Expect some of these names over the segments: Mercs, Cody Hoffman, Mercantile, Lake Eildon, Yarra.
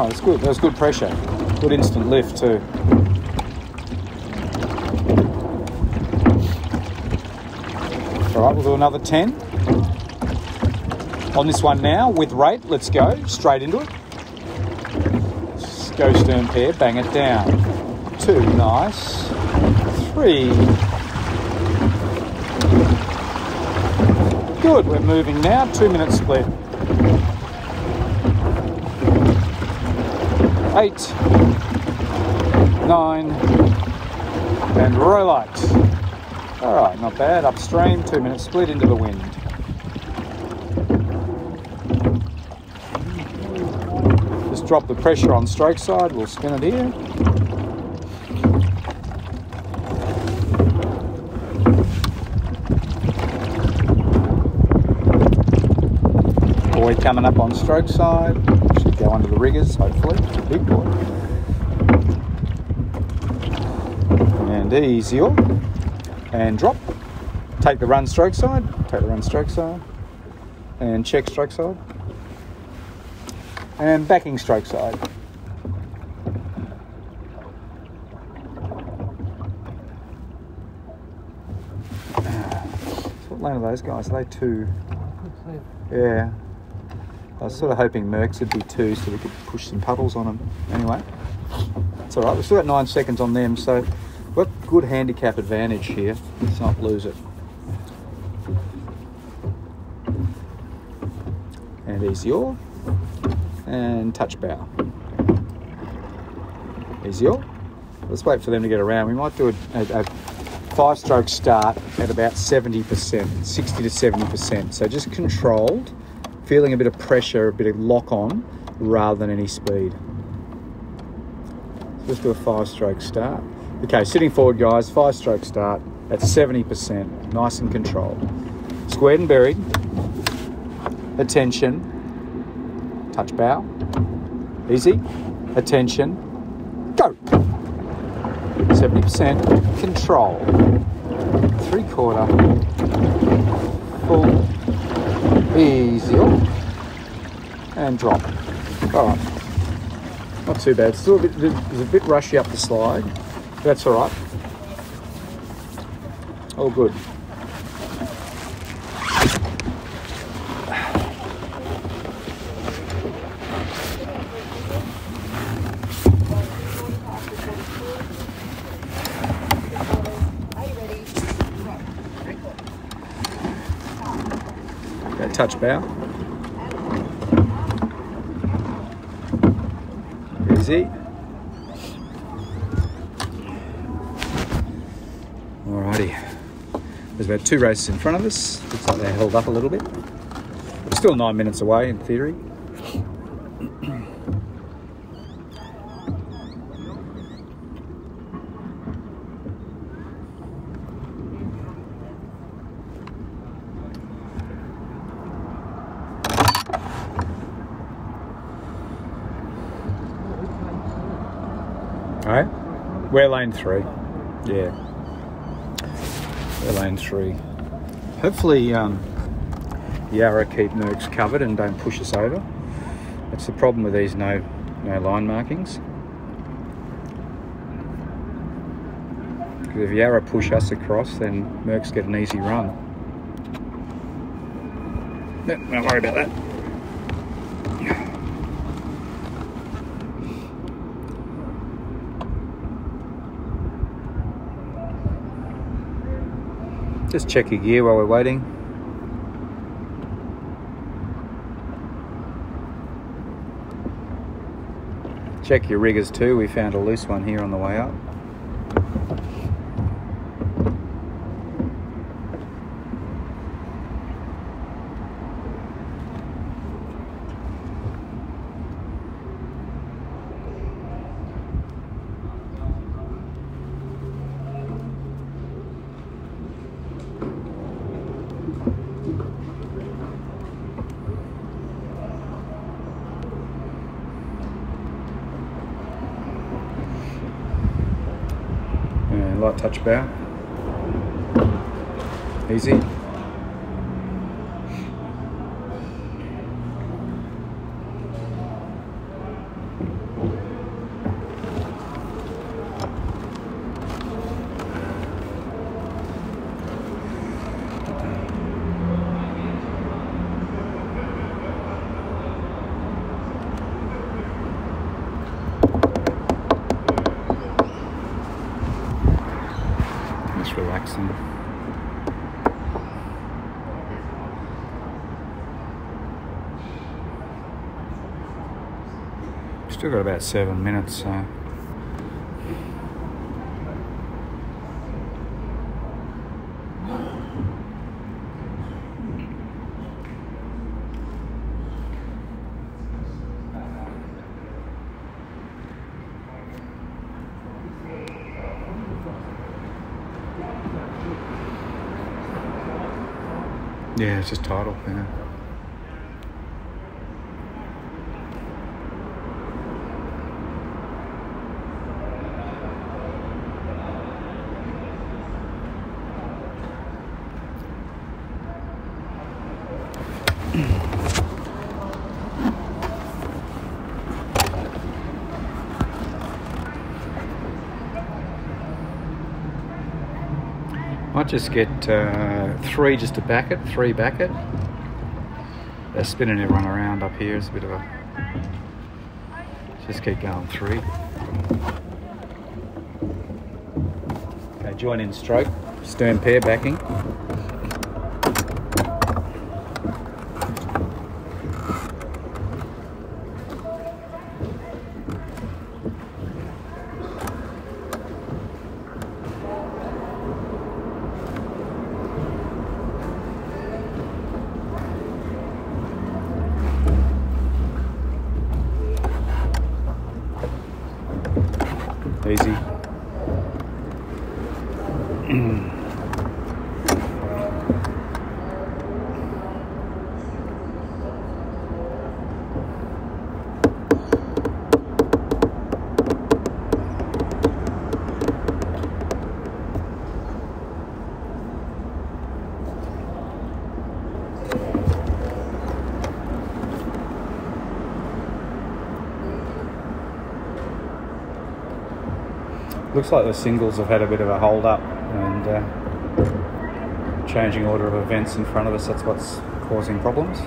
Oh, it's good. That was good pressure. Good instant lift too. All right, we'll do another 10. On this one now, with rate, let's go straight into it. Let's go stern pair, bang it down. Two, nice. Three. Good, we're moving now, 2 minute split. 8, 9, and row light. All right, not bad. Upstream, 2 minute split into the wind. Just drop the pressure on stroke side. We'll spin it here. Boy coming up on stroke side. Should go under the riggers, hopefully. It's a big boy. And easier. And drop, take the run stroke side, and check stroke side, and backing stroke side. So what lane are those guys? Are they two? Yeah. I was sort of hoping Mercs would be two so we could push some puddles on them. Anyway, it's all right. We've still got 9 seconds on them, so... What good handicap advantage here. Let's not lose it. And easy oar. And touch bow. Easy oar. Let's wait for them to get around. We might do a five-stroke start at about 70%, 60 to 70%. So just controlled, feeling a bit of pressure, a bit of lock-on, rather than any speed. So let's do a five-stroke start. Okay, sitting forward, guys, five-stroke start at 70%, nice and controlled. Squared and buried, attention, touch bow, easy, attention, go! 70%, control, three-quarter, full, easy, and drop. All right, not too bad. Still a bit rushy up the slide. That's all right. All good. Okay, touch bow. Easy. There's about two races in front of us. Looks like they're held up a little bit. We're still 9 minutes away in theory. All right, we're lane three. Yeah. Lane three. Hopefully Yarra keep Mercs covered and don't push us over. That's the problem with these no line markings. Because if Yarra push us across, then Mercs get an easy run. No, don't worry about that. Just check your gear while we're waiting. Check your riggers too. We found a loose one here on the way up. Touch bow. Easy. Jackson. Still got about 7 minutes, so. Yeah, it's just tidal, yeah. Might just get three just to back it, three back it. They're spinning everyone around up here. It's a bit of a... Just keep going, three. Okay, join in stroke, stern pair backing. Easy. Looks like the singles have had a bit of a hold up and changing order of events in front of us, that's what's causing problems.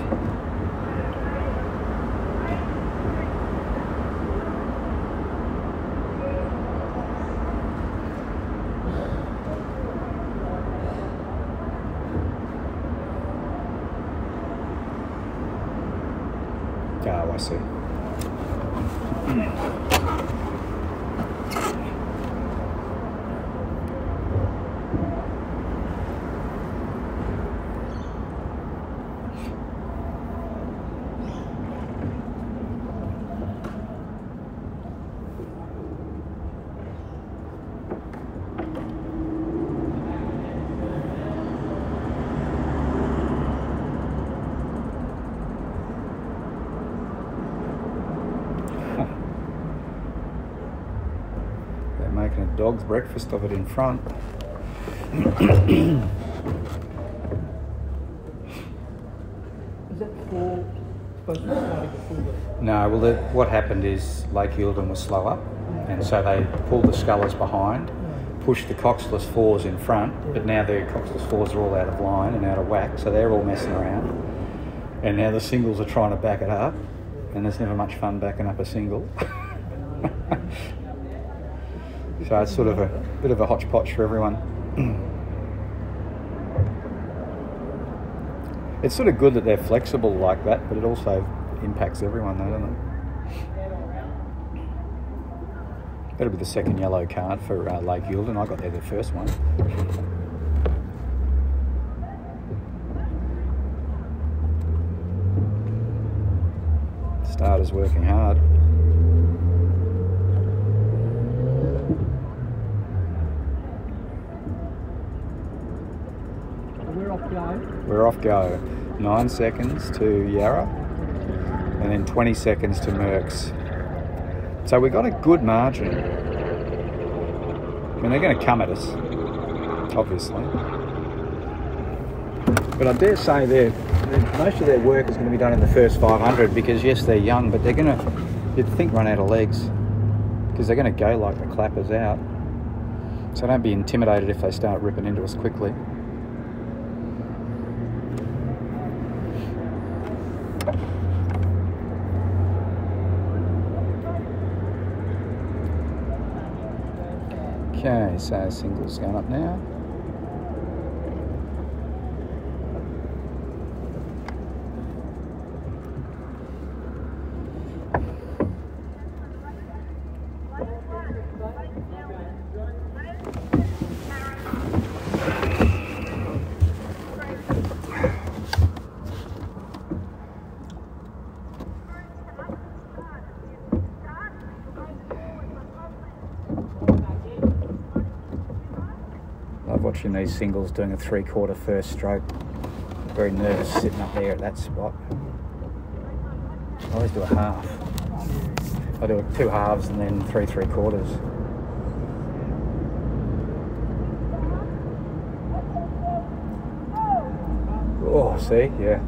Oh, I see. Making a dog's breakfast of it in front. Is that full? No, well, what happened is Lake Eildon was slow up, and so they pulled the scullers behind, pushed the coxless fours in front, but now their coxless fours are all out of line and out of whack, so they're all messing around. And now the singles are trying to back it up, and there's never much fun backing up a single. So it's sort of a bit of a hodgepodge for everyone. It's sort of good that they're flexible like that, but it also impacts everyone though, doesn't it? That'll be the second yellow card for Lake Eildon. I got there the first one. Starter's working hard. We're off go. 9 seconds to Yarra and then 20 seconds to Mercs. So we got a good margin. I mean, they're going to come at us, obviously. But I dare say most of their work is going to be done in the first 500 because, yes, they're young, but they're going to, you'd think, run out of legs because they're going to go like the clappers out. So don't be intimidated if they start ripping into us quickly. Okay, so singles going up now. crushing these singles, doing a 3/4 first stroke. Very nervous sitting up there at that spot. I always do a half. I do 2 halves and then 3 3/4. Oh, see, yeah.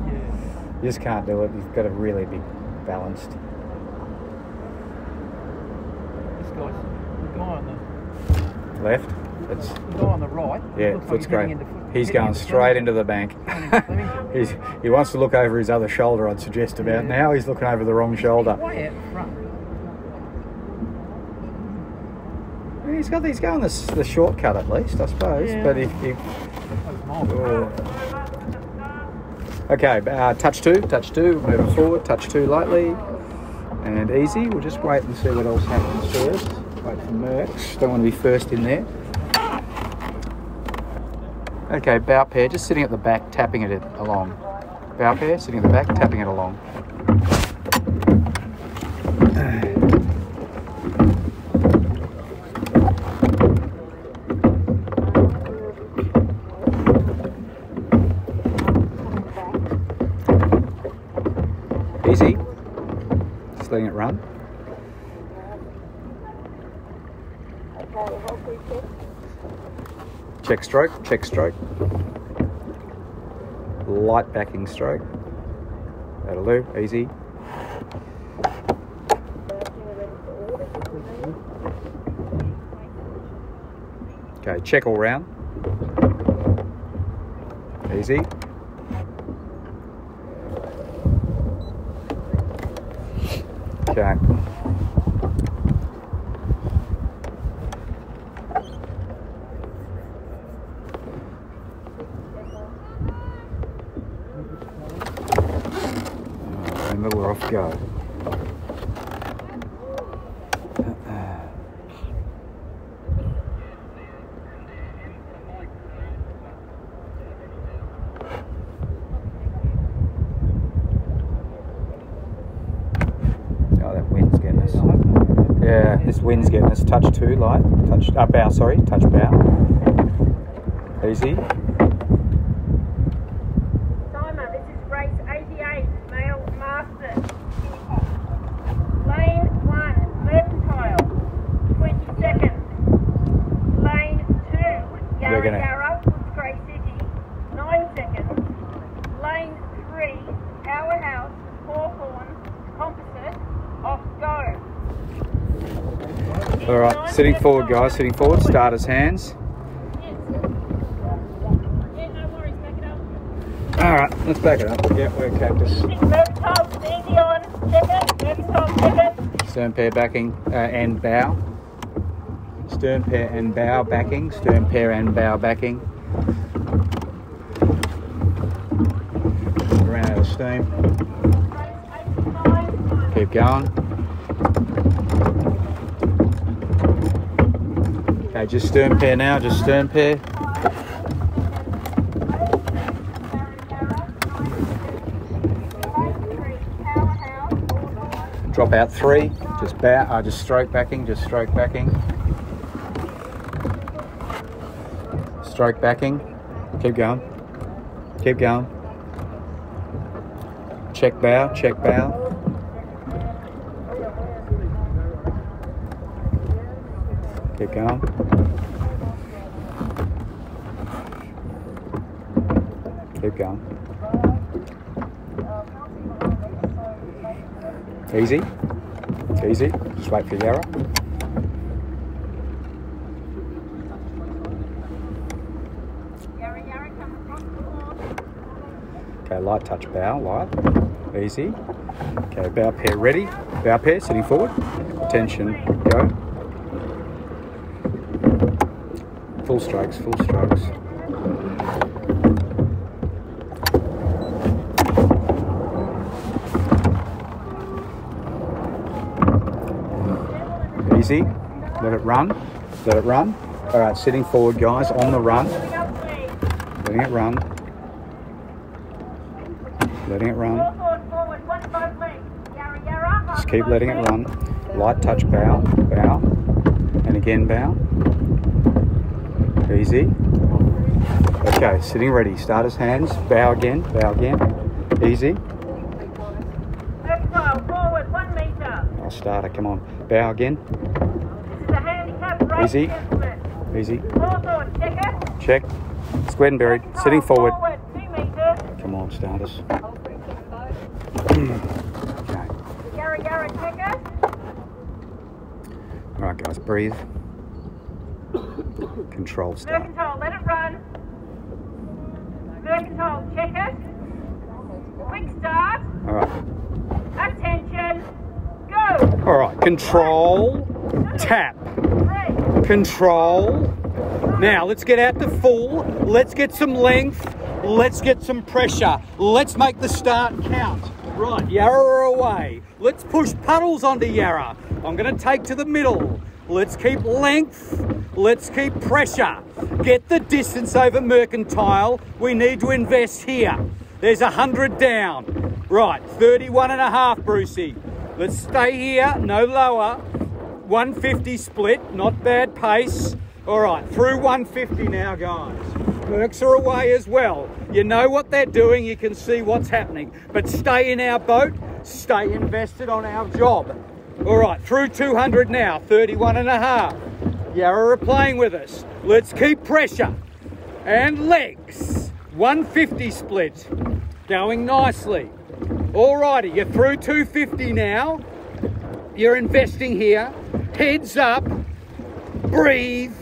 You just can't do it. You've got to really be balanced. This guy's the guy on the left. It's the guy on the right. Yeah, foot's great. He's going straight into the bank. He wants to look over his other shoulder, I'd suggest, about now. He's looking over the wrong shoulder. Way out front. He's going the shortcut at least, I suppose. Yeah. But if oh. Okay, touch two, moving forward, touch two lightly and easy. We'll just wait and see what else happens first. Wait for Mercs. Don't want to be first in there. Okay, bow pair, just sitting at the back, tapping it along. Bow pair, sitting at the back, tapping it along. Easy. Just letting it run. Check stroke, check stroke. Light backing stroke. That'll do, easy. Okay, check all round. Easy. Okay. We're off go. Oh, that wind's getting us. Yeah, this wind's getting us. Touch two, light. Touch bow, sorry. Touch bow. Easy. Yarra, Grey City, 9 seconds. Lane 3, Our House, Hawthorne, Composite, off go. Alright, sitting forward guys, sitting forward, starters hands. Yes. Yeah, no worries, back it up. Alright, let's back it up. Yeah, we're cactus. Mercantile, easy on, second, Mercantile, second. Stern pair backing and bow. Stern pair and bow backing, stern pair and bow backing. Ran out of steam. Keep going. Okay, just stern pair now, just stern pair. Drop out 3, just bow, just stroke backing, just stroke backing. Stroke backing, keep going, keep going. Check bow, check bow. Keep going. Keep going. Easy, easy, just wait for Yarra. Okay, light touch bow, light, easy. Okay, bow pair ready. Bow pair sitting forward. Attention, go. Full strokes, full strokes. Easy. Let it run. Let it run. All right, sitting forward, guys, on the run. Letting it run. Letting it run. Just keep letting it run. Light touch bow, bow, and again bow. Easy. Okay, sitting ready. Starters hands. Bow again. Bow again. Easy. Exile forward 1 meter. I'll start it. Come on. Bow again. This is a handicap race. Easy. Easy. Hawthorn, check it. Check. Squared and buried. Exile sitting forward 2 meters. Come on, starters. Okay. Yarra, check it. All right, guys. Breathe. Control start. Mercantile, let it run. Mercantile, check it. Quick start. All right. Attention. Go. All right. Control. One, two, tap. Three. Control. Now let's get out to full. Let's get some length. Let's get some pressure. Let's make the start count. Right. Yarra away. Let's push puddles onto Yarra. I'm going to take to the middle. Let's keep length, let's keep pressure. Get the distance over Mercantile. We need to invest here. There's 100 down. Right, 31 and a half, Brucey. Let's stay here, no lower. 150 split, not bad pace. All right, through 150 now, guys. Mercs are away as well. You know what they're doing, you can see what's happening. But stay in our boat, stay invested on our job. All right, through 200 now, 31 and a half. Yarra are playing with us. Let's keep pressure. And legs, 150 split, going nicely. All righty, you're through 250 now. You're investing here. Heads up, breathe,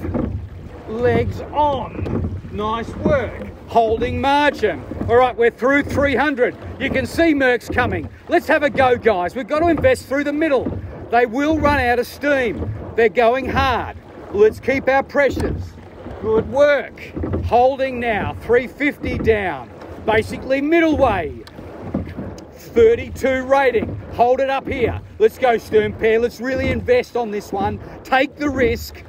legs on. Nice work, holding margin. All right, we're through 300. You can see Mercs coming. Let's have a go, guys. We've got to invest through the middle. They will run out of steam. They're going hard. Let's keep our pressures. Good work. Holding now, 350 down. Basically middle way. 32 rating. Hold it up here. Let's go stern pair. Let's really invest on this one. Take the risk.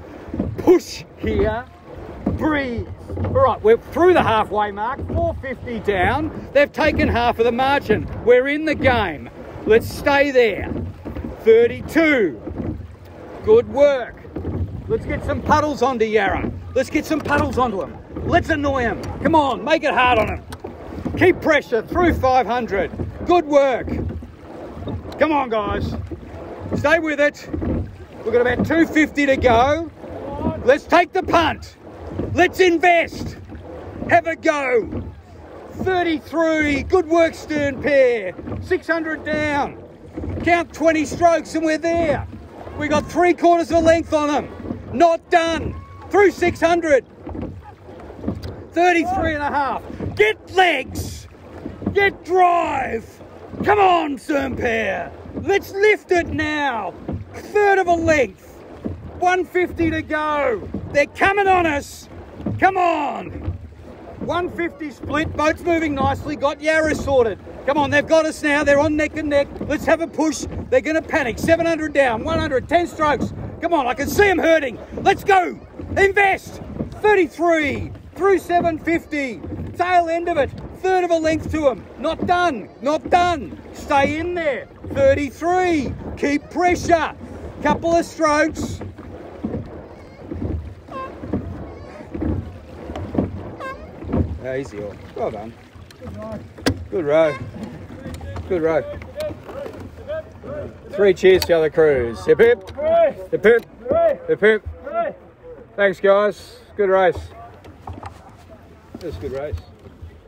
Push here. Breathe. All right, we're through the halfway mark, 450 down. They've taken half of the margin. We're in the game. Let's stay there. 32. Good work. Let's get some puddles onto Yarra. Let's get some puddles onto them. Let's annoy them. Come on, make it hard on them. Keep pressure through 500. Good work. Come on, guys. Stay with it. We've got about 250 to go. Let's take the punt. Let's invest. Have a go. 33. Good work, stern pair. 600 down. Count 20 strokes and we're there. We got 3/4 of a length on them. Not done. Through 600. 33 and a half. Get legs. Get drive. Come on, stern pair. Let's lift it now. 1/3 of a length. 150 to go. They're coming on us. Come on. 150 split. Boat's moving nicely. Got Yarra sorted. Come on, they've got us now. They're on neck and neck. Let's have a push. They're going to panic. 700 down. 110 strokes. Come on, I can see them hurting. Let's go. Invest. 33 through 750. Tail end of it. 1/3 of a length to them. Not done. Not done. Stay in there. 33. Keep pressure. Couple of strokes. Easy or well done. Good row. Good row. Three cheers to other crews. Hip hip. Hip hip. Hip hip. Thanks, guys. Good race. That's a good race.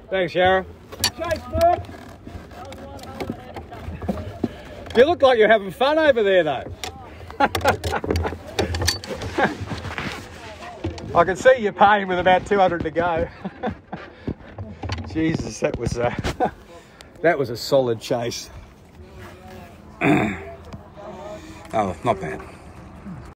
Thanks, Yarra. You look like you're having fun over there, though. I can see you're paying with about 200 to go. Jesus, that was a solid chase. Oh, not bad.